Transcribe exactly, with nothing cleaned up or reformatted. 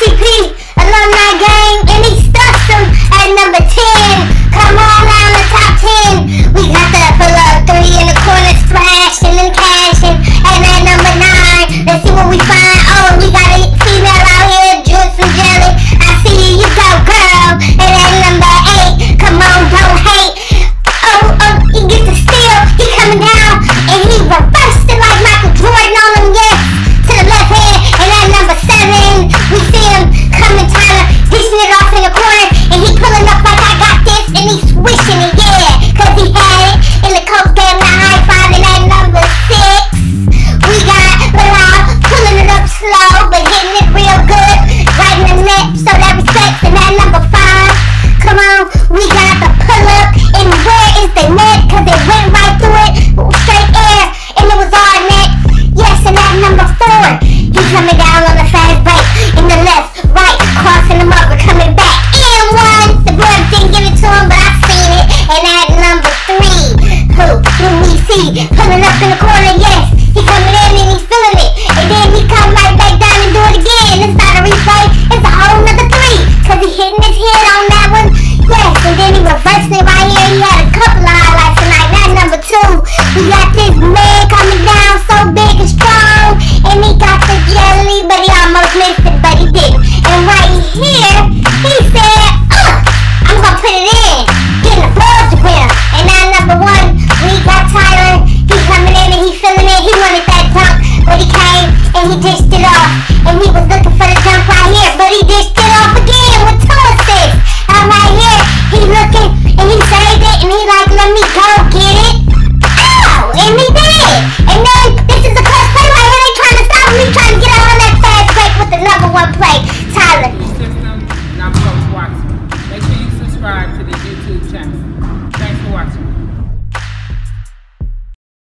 P C P alumni gang, and he stuffs them at number ten. Come on now in the top ten. We got the pull up three in the corner, splashing and cashing. And at number nine, let's see what we find. Oh, we got a female out here, juice and jelly. I see you go, girl. And at number eight, come on, don't hate. Oh, oh, he gets the steal. He coming down, and he reversed it like Michael Jordan on him, yeah. To the left hand. And at number seven, we see him coming, trying to dishing it off in the corner. And he pulling up like I got this, and he swishing it, yeah. Cause he had it in the coach game, the high five. And at number six, we got Bilal pulling it up slow, but hitting it real good, right in the net, so that respects. And at number five, come on, we got the pull up, and where is the net? Cause it went right through it, straight air, and it was our net. Yes, and at number four, he coming down on the fast break, in the left, right, crossing him over, coming back, and one. The boy didn't give it to him, but I seen it. And at number three, who do we see pulling up in the corner? Yes, he coming in and he's feeling it, and then he come right back down and do it again. It's not a replay, it's a whole nother three, cause he hitting his head on that one. Yes, and then he reversing it right here. He had a couple of highlights tonight. And at number two, we got this man coming down so big and strong, and he got the jelly, but he almost missed it, but he didn't. And right here, he said, uh, I'm gonna put it in, getting the ball to win. And now number one, we got Tyler. He coming in and he feeling it. He wanted that dunk, but he came and he dished it off. And he was looking for the dunk right here, but he dished it off again with two assists. And right here, he looking and he saved it, and he like, let me go get it. Ow! And he did. And then this is a clutch play right here. They trying to stop him. He trying to get out on that fast break with the number one play. Tyler. System, and I'm Coach Watson. Make sure you subscribe to the YouTube channel. Thanks for watching.